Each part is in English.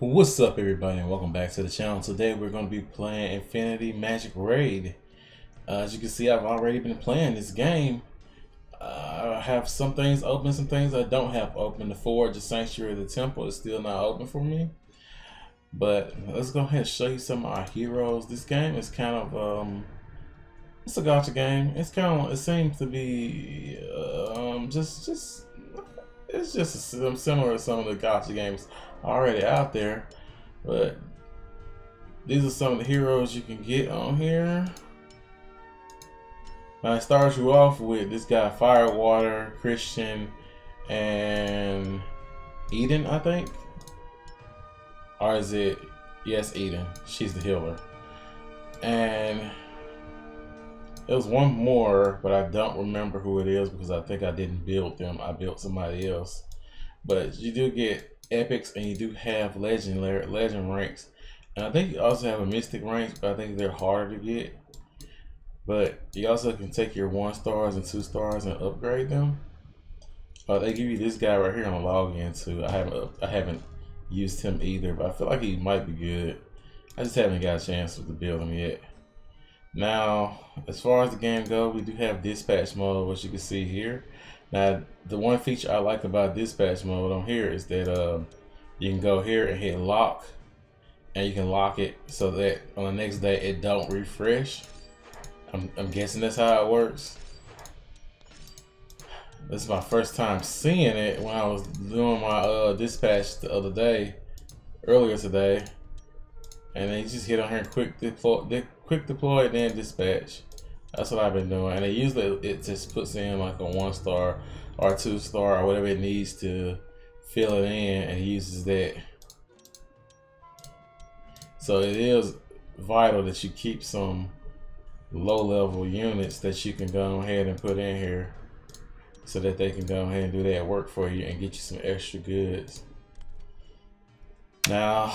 What's up, everybody, and welcome back to the channel. Today we're going to be playing Infinite Magic Raid. As you can see, I've already been playing this game. I have some things open, some things I don't have open. The Forge, the Sanctuary, the Temple is still not open for me. But let's go ahead and show you some of our heroes. This game is kind of it's a gacha game. It's kind of, it seems to be it's just similar to some of the gacha games already out there, but these are some of the heroes you can get on here. Now it starts you off with this guy Firewater, Christian, and Eden, I think. Or is it, yes, Eden, she's the healer. And there was one more, but I don't remember who it is because I think I didn't build them. I built somebody else. But you do get epics and you do have legend ranks. And I think you also have a mystic ranks, but I think they're harder to get. But you also can take your 1-stars and 2-stars and upgrade them. They give you this guy right here on login too. I haven't used him either, but I feel like he might be good. I just haven't got a chance to build him yet. Now, as far as the game goes, we do have dispatch mode, which you can see here. Now, the one feature I like about dispatch mode on here is that you can go here and hit lock, and you can lock it so that on the next day it don't refresh. I'm guessing that's how it works. This is my first time seeing it when I was doing my dispatch the other day, earlier today. And then you just hit on here, quick deploy, and then dispatch. That's what I've been doing. And it usually, it just puts in like a 1-star or 2-star or whatever it needs to fill it in, and it uses that. So it is vital that you keep some low-level units that you can go ahead and put in here so that they can go ahead and do that work for you and get you some extra goods. Now,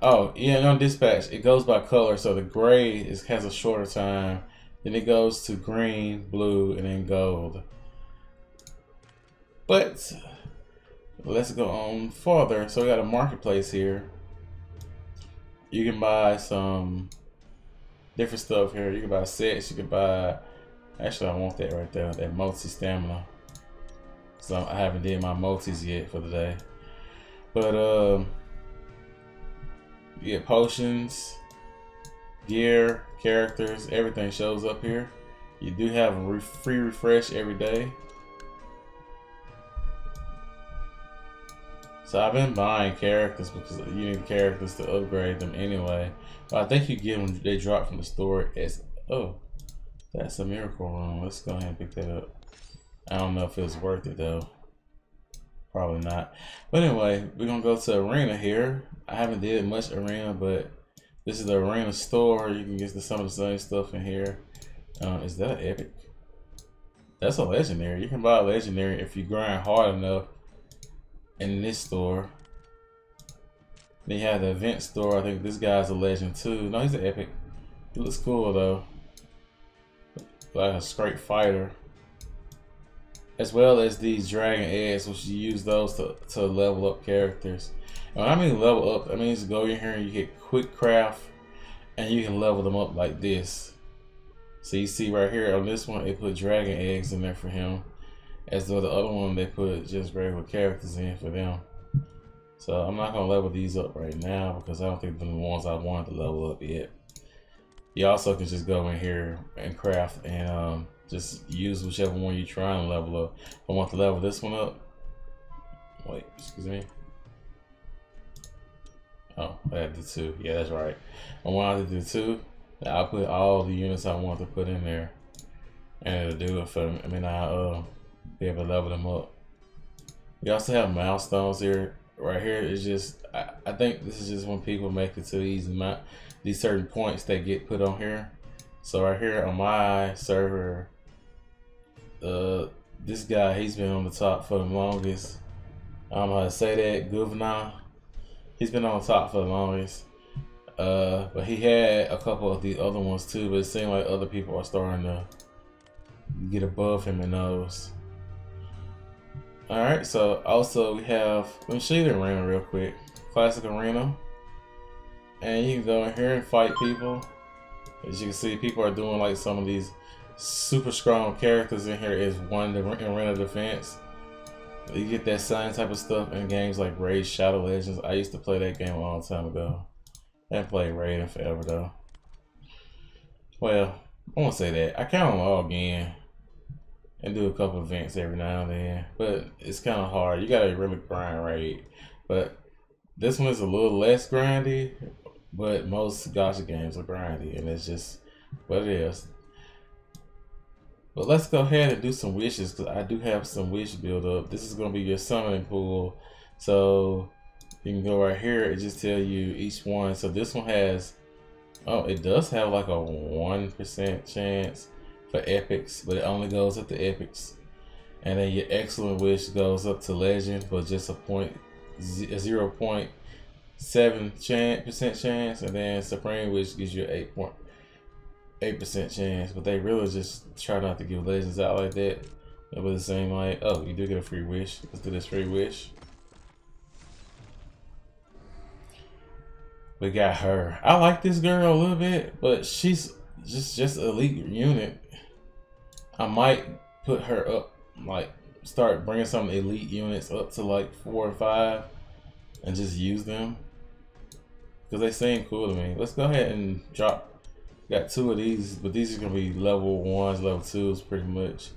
oh yeah, on dispatch it goes by color, so the gray has a shorter time, then it goes to green, blue, and then gold. But let's go on farther. So we got a marketplace here. You can buy some different stuff here. You can buy sets, you can buy, actually I want that right there, that multi stamina. So I haven't did my multis yet for the day, but you get potions, gear, characters, everything shows up here. You do have a free refresh every day. So I've been buying characters because you need characters to upgrade them anyway. But I think you get them, they drop from the store as, oh, that's a miracle room. Let's go ahead and pick that up. I don't know if it's worth it though. Probably not. But anyway, we're gonna go to Arena here. I haven't did much Arena, but this is the Arena store. You can get some of the same stuff in here. Is that an epic? That's a legendary. You can buy a legendary if you grind hard enough in this store. Then you have the event store. I think this guy's a legend too. No, he's an epic. He looks cool though. Like a straight fighter. As well as these dragon eggs, which you use those to level up characters. And when I mean level up, I mean just go in here and you get quick craft and you can level them up like this. So you see right here on this one, they put dragon eggs in there for him. As though the other one, they put just regular characters in for them. So I'm not gonna level these up right now because I don't think they're the ones I wanted to level up yet. You also can just go in here and craft and just use whichever one you're trying to level up. I want to level this one up. Wait, excuse me. Oh, I had to do 2. Yeah, that's right. I wanted to do 2. I'll put all the units I want to put in there. And it'll do it for me. I mean, I'll be able to level them up. You also have milestones here. Right here is just, I think this is just when people make it to these certain points that get put on here. So right here on my server, this guy, he's been on the top for the longest. I'm gonna say that, Gouverneur. He's been on top for the longest. But he had a couple of the other ones too, but it seems like other people are starting to get above him in those. Alright, so also we have, let me show you the arena real quick. Classic Arena. And you can go in here and fight people. As you can see, people are doing like some of these super strong characters in here is one arena defense. You get that same type of stuff in games like Raid Shadow Legends. I used to play that game a long time ago. I haven't played Raid in forever though. Well, I won't say that. I kind of log in and do a couple events every now and then, but it's kind of hard. You gotta really grind Raid. But this one's a little less grindy, but most gacha games are grindy, and it's just what it is. But let's go ahead and do some wishes, because I do have some wish build up. This is going to be your summoning pool. So you can go right here and just tell you each one. So this one has, oh, it does have like a 1% chance for epics, but it only goes up to epics. And then your excellent wish goes up to legend for just a 0.7% chance. And then supreme wish gives you 8% chance, but they really just try not to give legends out like that. It was the same like, oh, you do get a free wish. Let's do this free wish. We got her. I like this girl a little bit, but she's just elite unit. I might put her up, like start bringing some elite units up to like 4 or 5 and just use them, because they seem cool to me. Let's go ahead and drop. Got 2 of these, but these are gonna be level 1s, level 2s pretty much.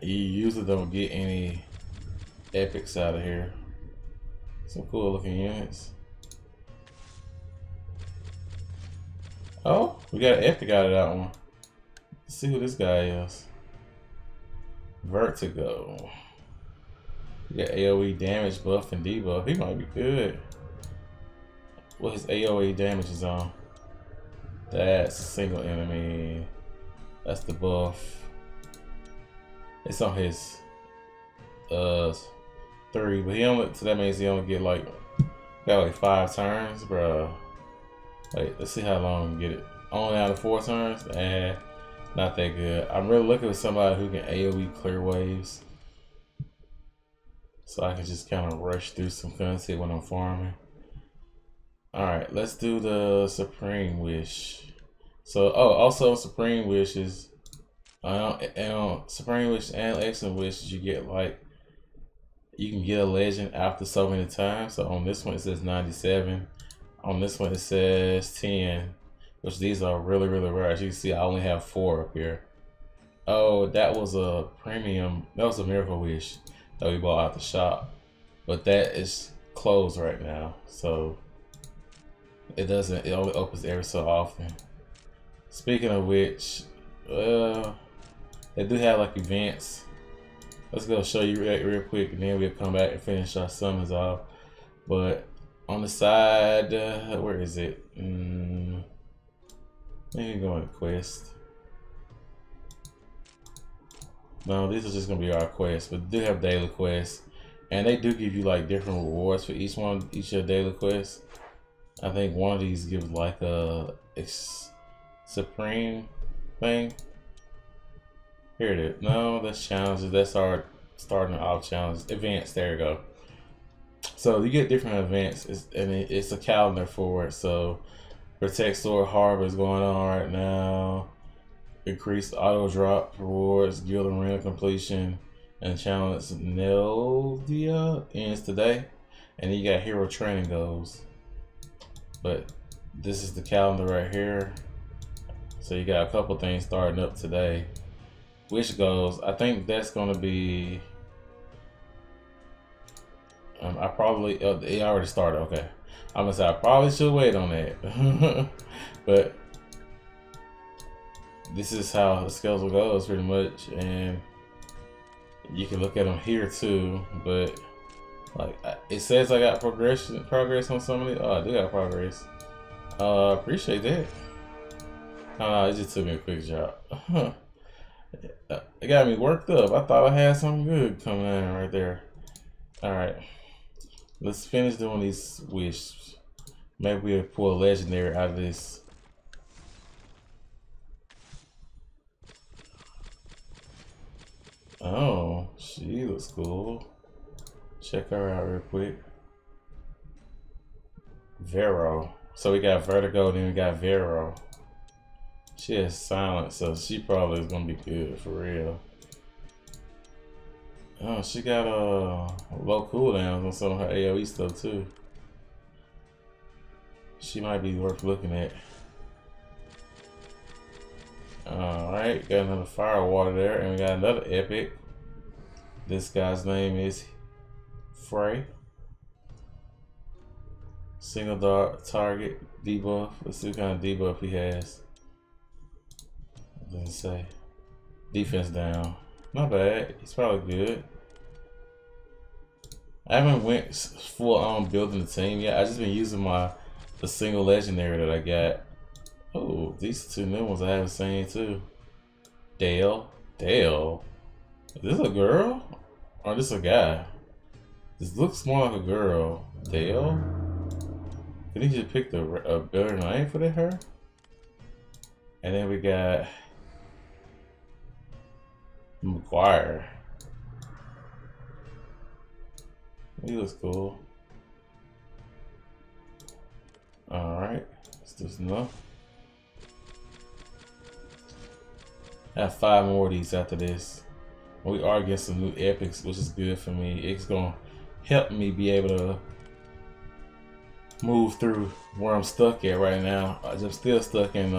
You usually don't get any epics out of here. Some cool looking units. Oh, we got an epic out of that one. Let's see who this guy is. Vertigo. We got AoE damage buff and debuff. He might be good. What his AoE damage is on. That's a single enemy. That's the buff. It's on his 3, but he only, so that means he only get like got like 5 turns, bro. Like, let's see how long you get it. Only out of 4 turns, and not that good. I'm really looking for somebody who can AoE clear waves, so I can just kind of rush through some content when I'm farming. Alright, let's do the Supreme Wish. So, oh, also Supreme Wishes. And on Supreme Wish and Excellent Wishes, you get like, you can get a legend after so many times. So on this one, it says 97. On this one, it says 10, which these are really, really rare. As you can see, I only have 4 up here. Oh, that was a premium. That was a Miracle Wish that we bought out the shop. But that is closed right now, so it doesn't, it only opens every so often. Speaking of which, they do have like events. Let's go show you real quick, and then we'll come back and finish our summons off. But on the side, where is it? Maybe go on quest. No, these are just gonna be our quests, but they do have daily quests, and they do give you like different rewards for each one, each of daily quests. I think one of these gives like a supreme thing. Here it is. No, that's challenges. That's our starting off challenge. Events. There you go. So you get different events, and it's a calendar for it. So Protect Sword Harbor is going on right now. Increased auto drop rewards, Guild Arena completion, and challenge Neldia ends today. And then you got hero training goals. But this is the calendar right here. So you got a couple things starting up today. Wish goals, I think that's gonna be, I probably, it already started, okay. I'm gonna say I probably should wait on that. But this is how the schedule goes pretty much. And you can look at them here too, but like, it says I got progress on some of these. Oh, I do got progress. Appreciate that. It just took me a quick job. It got me worked up. I thought I had something good coming in right there. Alright. Let's finish doing these wishes. Maybe we'll pull a legendary out of this. Oh, she looks cool. Check her out real quick. Vero. So we got Vertigo, then we got Vero. She has silent, so she probably is gonna be good for real. Oh, she got low cooldowns on some of her AoE stuff too. She might be worth looking at. Alright, got another Firewater there, and we got another epic. This guy's name is Frey. Single dart target debuff. Let's see what kind of debuff he has. What does it say? Defense down. Not bad. He's probably good. I haven't went full on building the team yet. I just been using the single legendary that I got. Oh, these two new ones I haven't seen too. Dale. Dale. Is this a girl or this a guy? This looks more like a girl. Dale. I think you just picked a better name for her. And then we got McGuire. He looks cool. Alright, let's do some love. I have 5 more of these after this. We are getting some new epics, which is good for me. It's gonna help me be able to move through where I'm stuck at right now. I'm still stuck in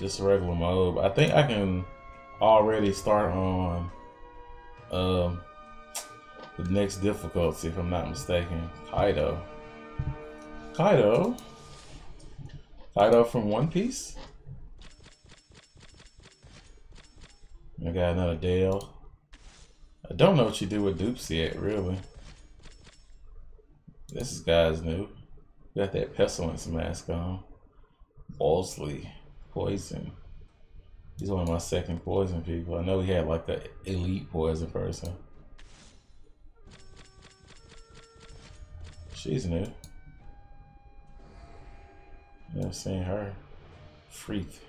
just regular mode. I think I can already start on the next difficulty, if I'm not mistaken. Kaido? Kaido from One Piece? I got another Dale. I don't know what you do with dupes yet, really. This guy's new. Got that pestilence mask on. Walsley. Poison. He's one of my second poison people. I know he had like the elite poison person. She's new. Never seen her. Freak.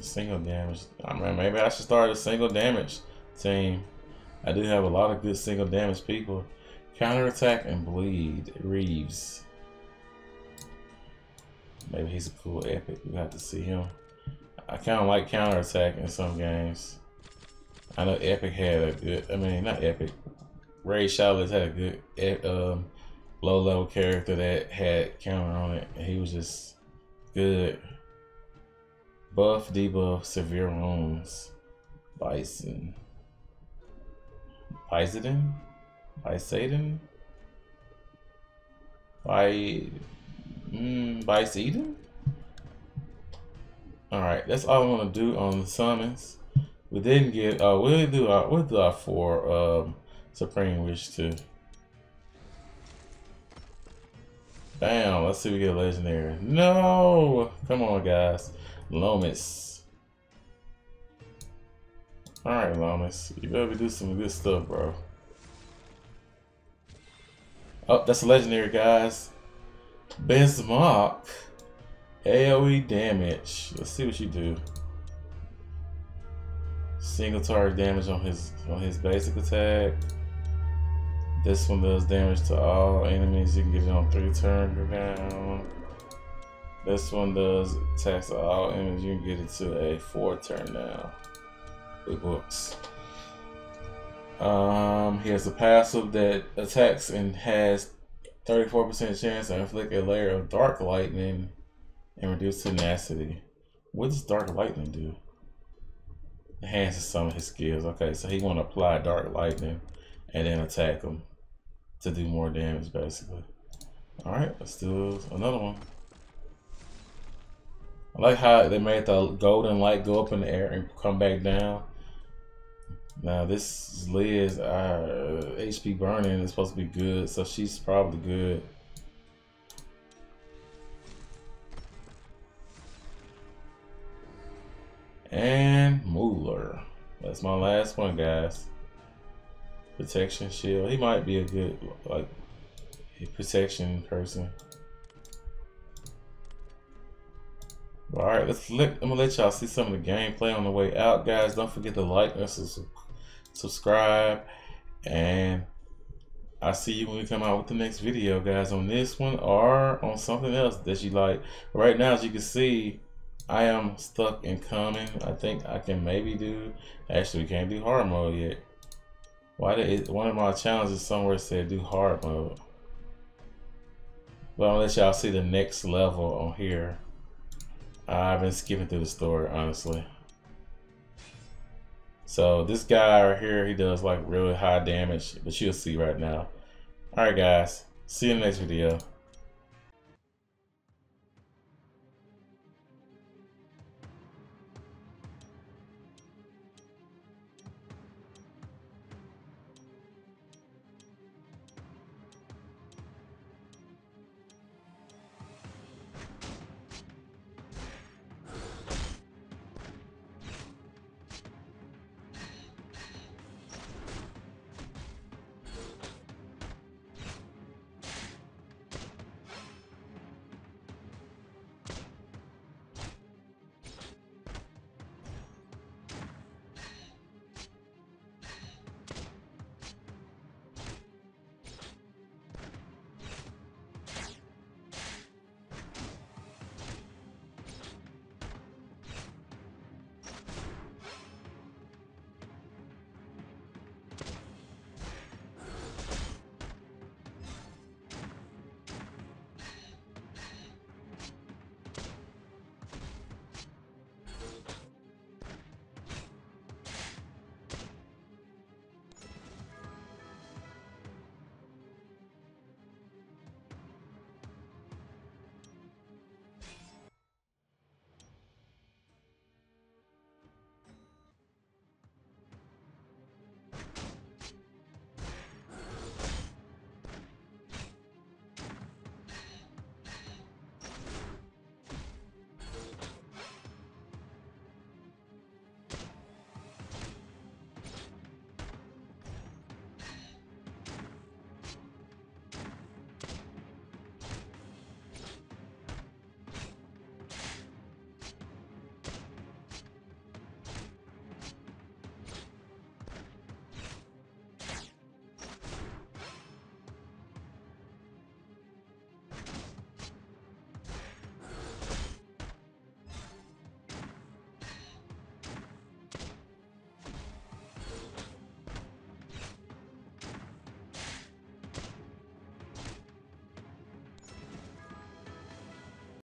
Single damage. I mean, maybe I should start a single damage team. I do have a lot of good single damage people. Counterattack and bleed. Reeves. Maybe he's a cool epic. We'll have to see him. I kind of like counterattack in some games. I know Epic had a good, I mean, not Epic. Raid Shadow Legends had a good low level character that had counter on it. He was just good. Buff, debuff, severe wounds. Bison. Bison? Bison? Bison? Alright, that's all I want to do on the summons. We didn't get, we'll do our 4 Supreme Wish too. Bam, let's see if we get a legendary. No! Come on, guys. Lomus. Alright, Lomus. You better do some good stuff, bro. Oh, that's a legendary, guys. Bismarck. AoE damage. Let's see what you do. Single target damage on his basic attack. This one does damage to all enemies. You can get it on 3 turns around. This one does attacks to all enemies. You can get it to a 4 turn now. Big books. He has a passive that attacks and has 34% chance to inflict a layer of dark lightning and reduce tenacity. What does dark lightning do? Enhances some of his skills. Okay, so he want to apply dark lightning and then attack him to do more damage, basically. All right, let's do another one. I like how they made the golden light go up in the air and come back down. Now this Liz, HP burning is supposed to be good, so she's probably good. And Mooler. That's my last one, guys. Protection shield. He might be a good like protection person. All right, I'm gonna let y'all see some of the gameplay on the way out, guys. Don't forget to like and subscribe, and I'll see you when we come out with the next video, guys, on this one or on something else that you like. Right now, as you can see, I am stuck in common. I think I can maybe do, actually we can't do hard mode yet. Why did one of my challenges somewhere said do hard mode? Well, I'll let y'all see the next level on here. I've been skipping through the story, honestly. So this guy right here, he does like really high damage, but you'll see right now. All right, guys, see you in the next video.